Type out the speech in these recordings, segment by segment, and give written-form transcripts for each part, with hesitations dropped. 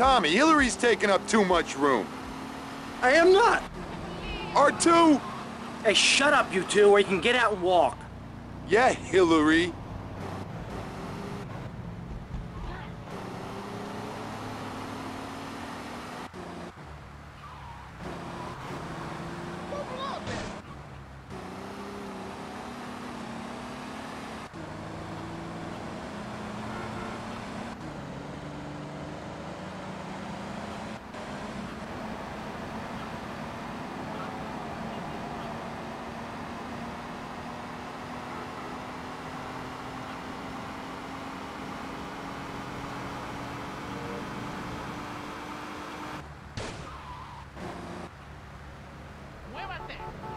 Tommy, Hillary's taking up too much room. I am not. R2! Hey, shut up, you two, or you can get out and walk. Yeah, Hillary.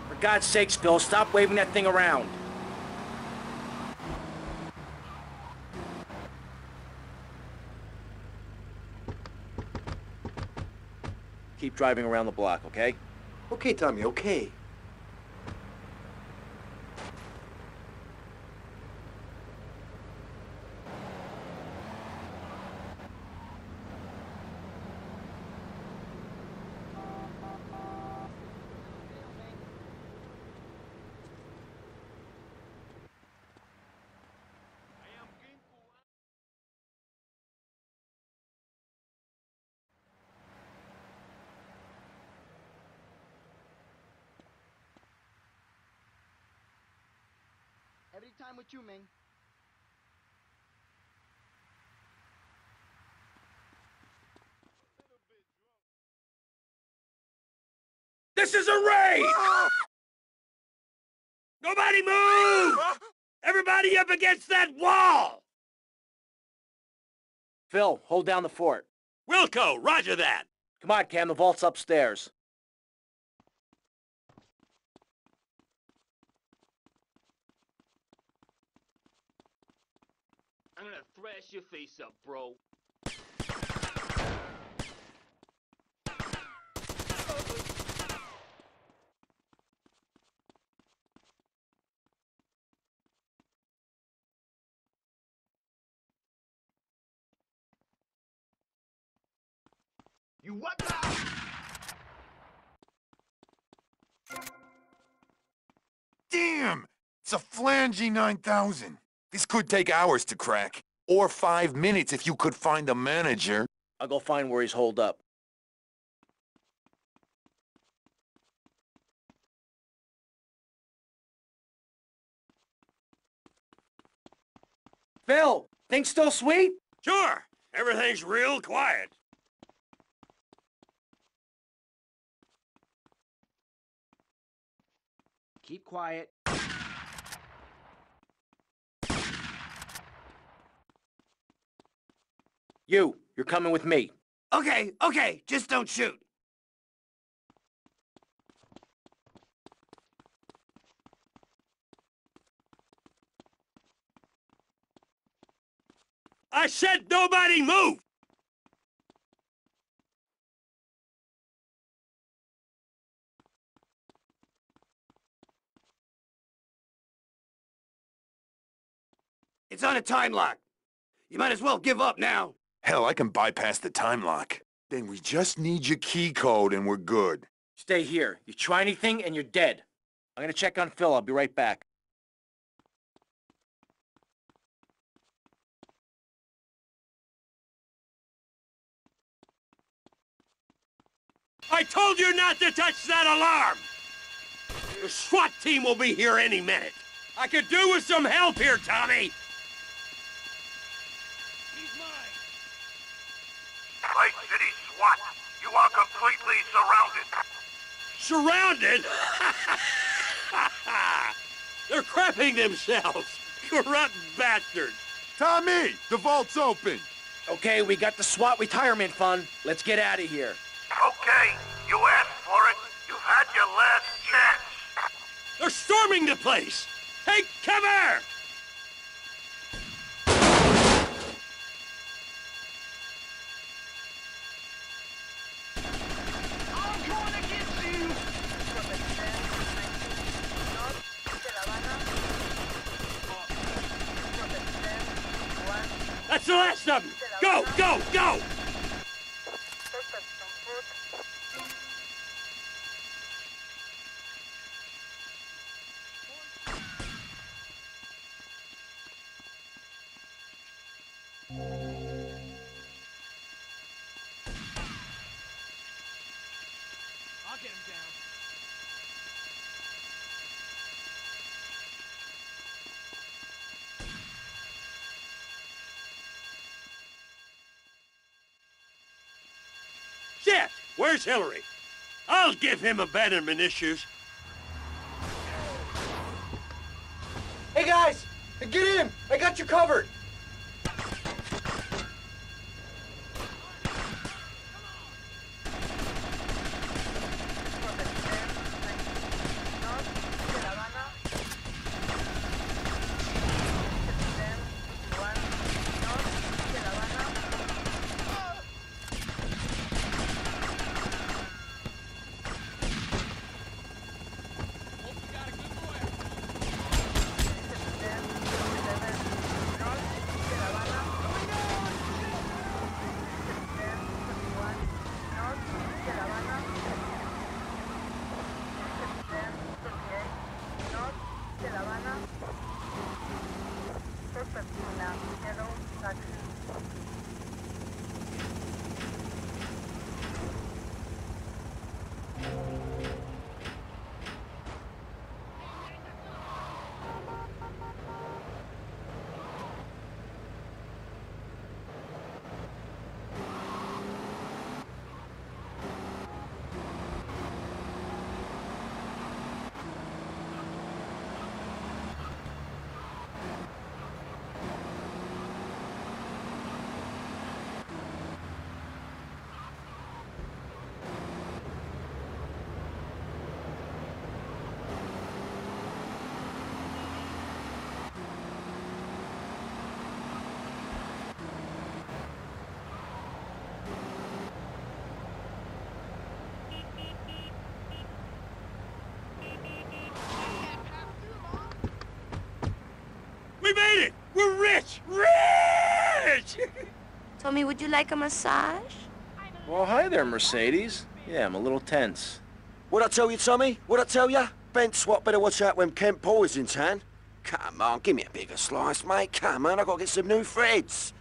For God's sakes, Bill, stop waving that thing around. Keep driving around the block, okay? Okay, Tommy, okay. Every time with you, Ming. This is a raid! Nobody move! Everybody up against that wall! Phil, hold down the fort. Wilco, roger that! Come on, Cam, the vault's upstairs. I'm gonna thrash your face up, bro. You what the? Damn! It's a flangey 9000. This could take hours to crack, or 5 minutes if you could find a manager. I'll go find where he's holed up. Phil, things still sweet? Sure, everything's real quiet. Keep quiet. You're coming with me. Okay, okay, just don't shoot. I said nobody move! It's on a time lock. You might as well give up now. Hell, I can bypass the time lock. Then we just need your key code and we're good. Stay here. You try anything and you're dead. I'm gonna check on Phil. I'll be right back. I told you not to touch that alarm! The SWAT team will be here any minute. I could do with some help here, Tommy! Lake City SWAT, you are completely surrounded. Surrounded? They're crapping themselves. Corrupt bastards. Tommy, the vault's open. Okay, we got the SWAT retirement fund. Let's get out of here. Okay, you asked for it. You've had your last chance. They're storming the place. Take cover! That's the last of them! Go, go, go! Where's Hillary? I'll give him abandonment issues. Hey, guys! Get in! I got you covered! Tommy, would you like a massage? Well, hi there, Mercedes. Yeah, I'm a little tense. What'd I tell you, Tommy? What'd I tell you? Ben Swatt better watch out when Kent Paul is in town. Come on, give me a bigger slice, mate. Come on, I gotta get some new threads.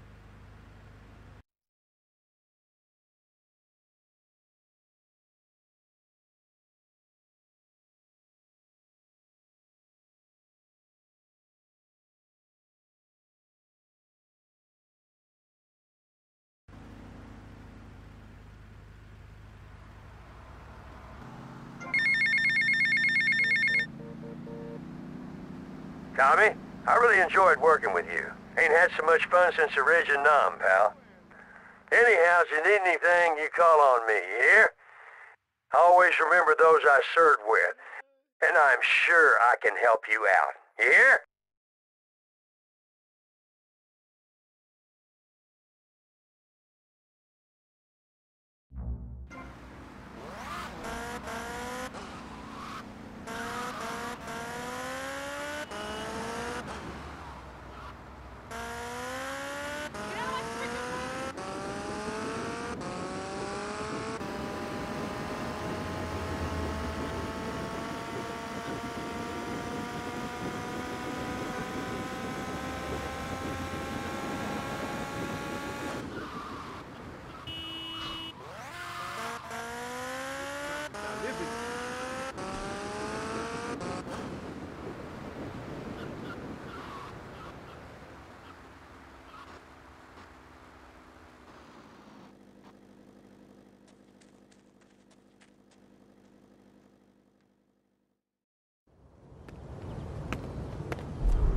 Tommy, I really enjoyed working with you. Ain't had so much fun since the Ridge and Nam, pal. Anyhow, if you need anything, you call on me, you hear? I always remember those I served with, and I'm sure I can help you out, you hear?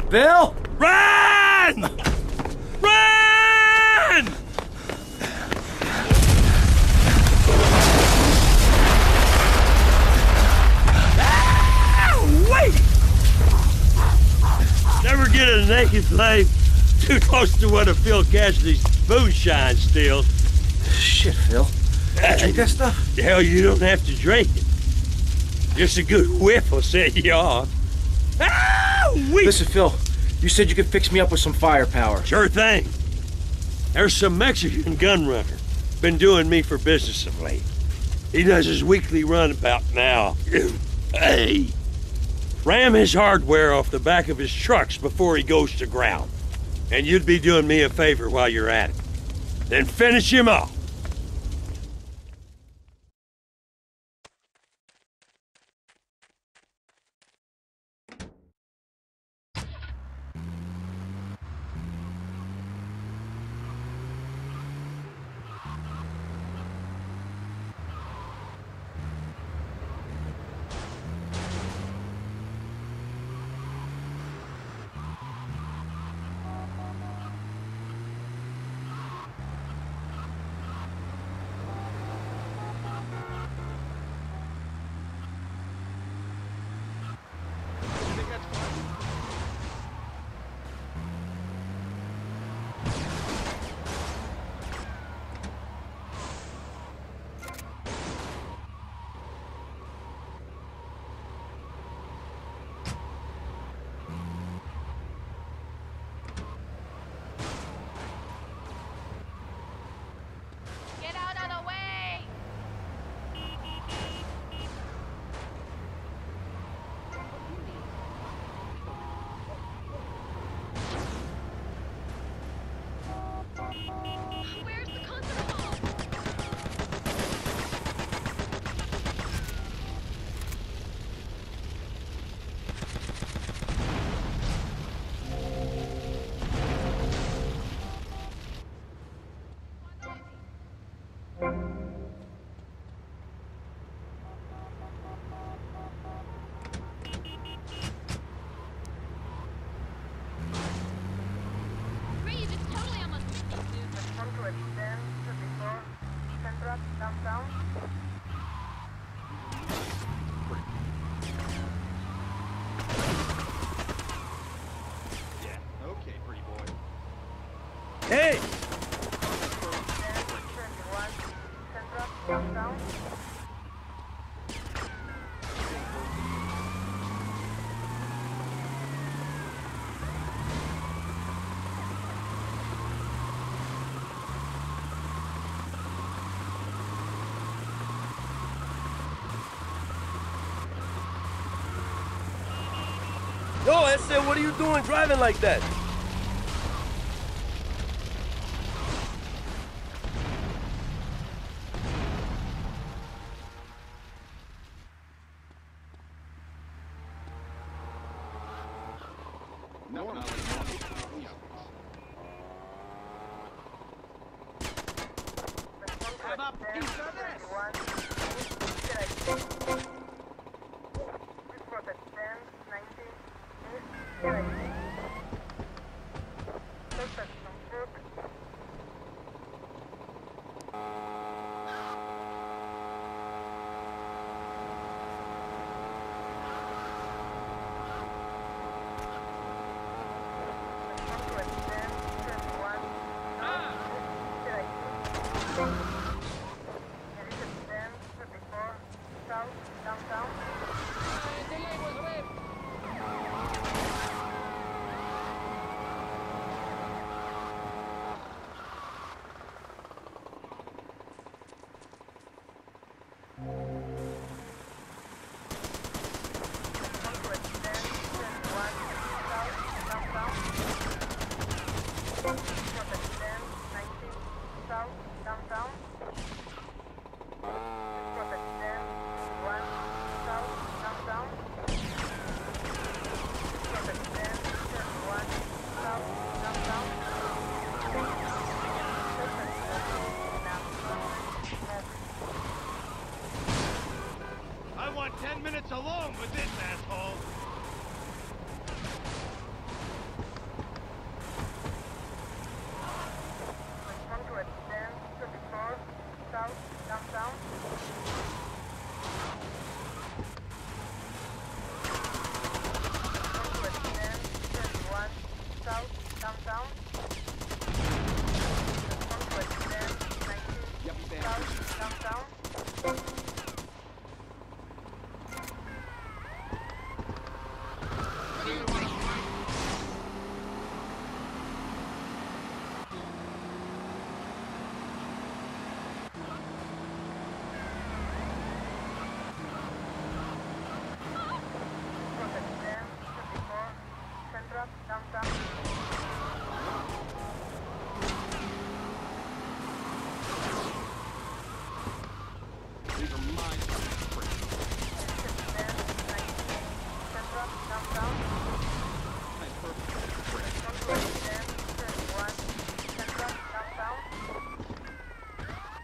Bill? Run! Run! Ah, wait! Never get in a naked flame too close to one of Phil Cassidy's Boonshine steals. Shit, Phil. You drink that stuff? Hell, you don't have to drink it. Just a good whiff will set you off. Ah, wait! Listen, Phil. You said you could fix me up with some firepower. Sure thing. There's some Mexican gun runner. Been doing me for business of late. He does his weekly run about now. Hey, ram his hardware off the back of his trucks before he goes to ground. And you'd be doing me a favor while you're at it. Then finish him off. Hey! Yo, I said, what are you doing driving like that?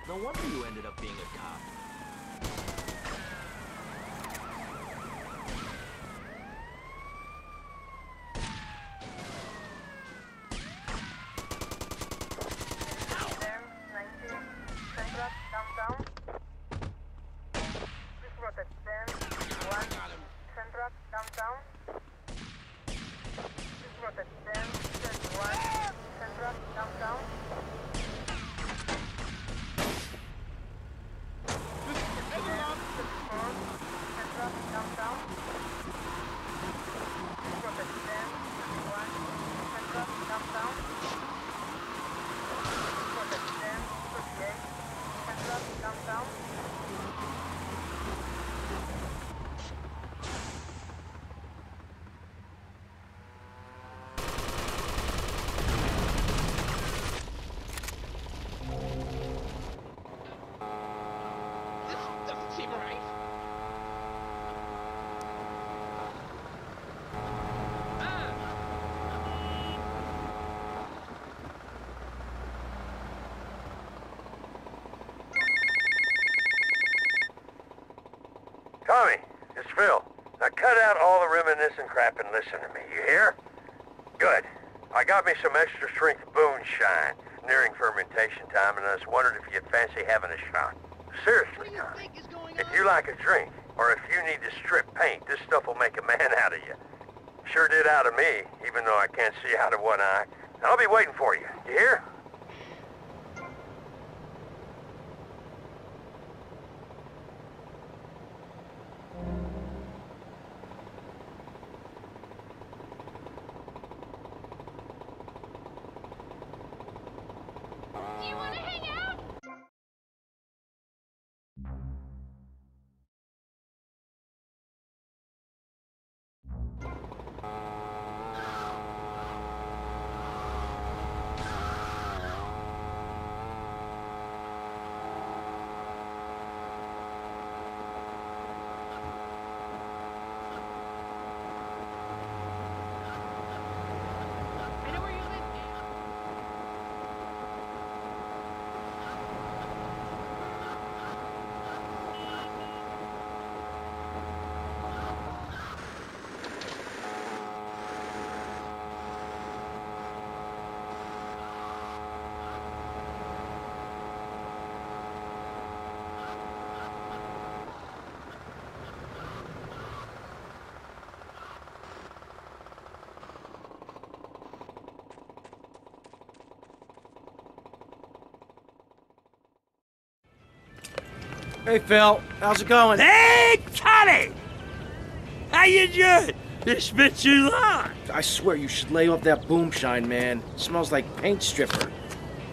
No wonder you ended up being a cop. Crap and listen to me, you hear? Good. I got me some extra strength Boonshine, nearing fermentation time, and I just wondered if you'd fancy having a shot. Seriously, Tom, if you like a drink, or if you need to strip paint, this stuff will make a man out of you. Sure did out of me, even though I can't see out of one eye. I'll be waiting for you, you hear? Hey, Phil. How's it going? Hey, Tony! How you doing? It's been too long. I swear you should lay off that Boonshine, man. It smells like paint stripper.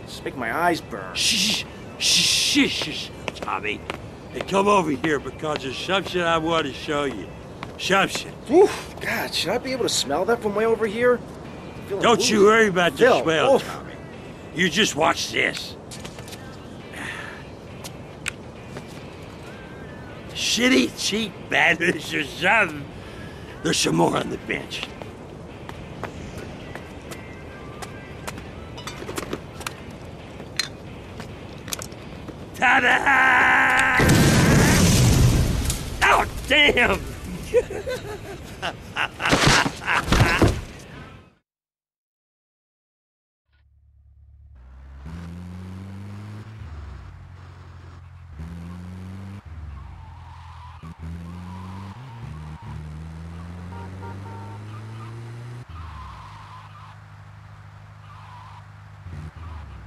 It's making my eyes burn. Shh, shh, shh, shh, Tommy. Hey, come over here because there's something I want to show you. Something. Oof, God, should I be able to smell that from way over here? Don't you worry about the smell, oof. Tommy. You just watch this. Shitty, cheap bandits or something. There's some more on the bench. Ta-da! Oh, damn!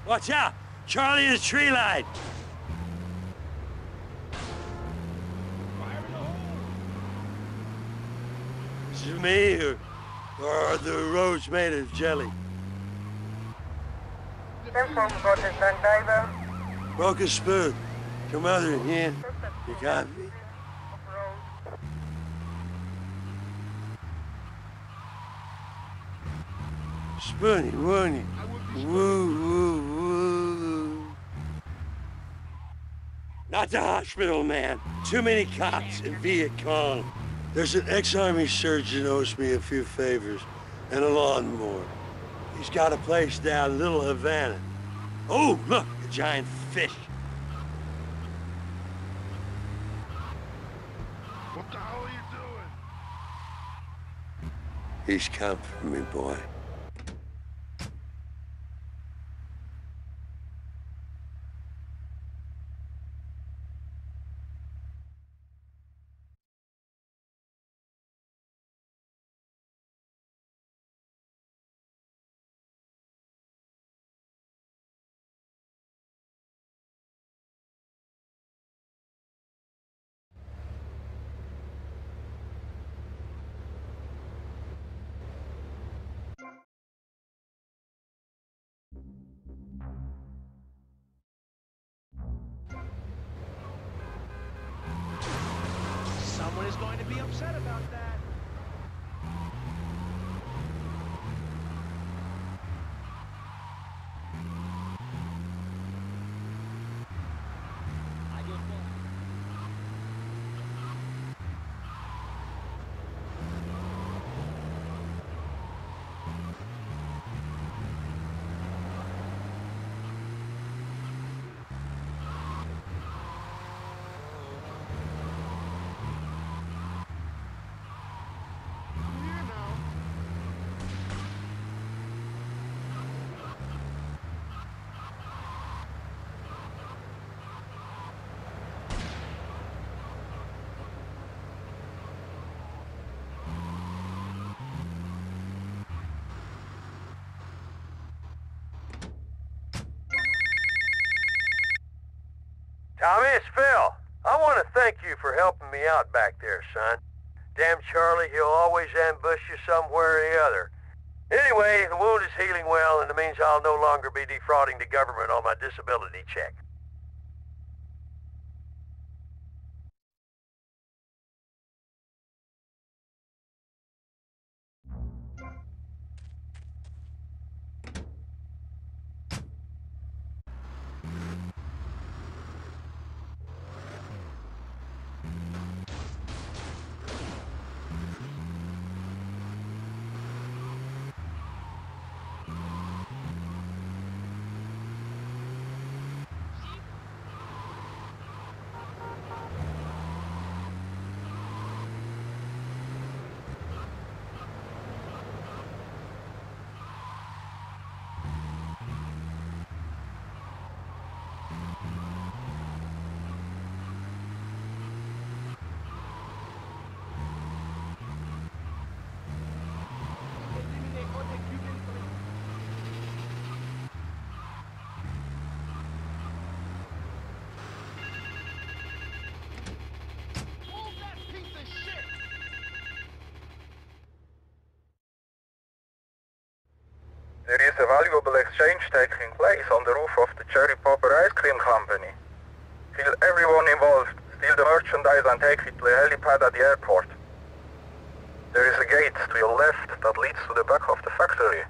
Watch out! Charlie is tree line! Fire in the hole! This is me, or the road's made of jelly. Broke a spoon. Your mother in here. You got me? Spoonie, woonie, woo, woo, woo. Not the hospital, man. Too many cops in Viet Cong. There's an ex-army surgeon owes me a few favors and a lawnmower. He's got a place down Little Havana. Oh, look, a giant fish. What the hell are you doing? He's come for me, boy. Is going to be upset about that. Tommy, it's Phil. I want to thank you for helping me out back there, son. Damn Charlie, he'll always ambush you somewhere or the other. Anyway, the wound is healing well, and it means I'll no longer be defrauding the government on my disability check. There is a valuable exchange taking place on the roof of the Cherry Popper Ice Cream Company. Feel everyone involved, steal the merchandise and take it to a helipad at the airport. There is a gate to your left that leads to the back of the factory.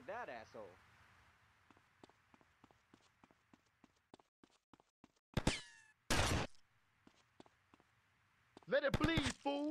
at that asshole. Let it bleed, fool!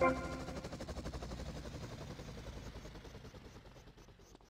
Thank you.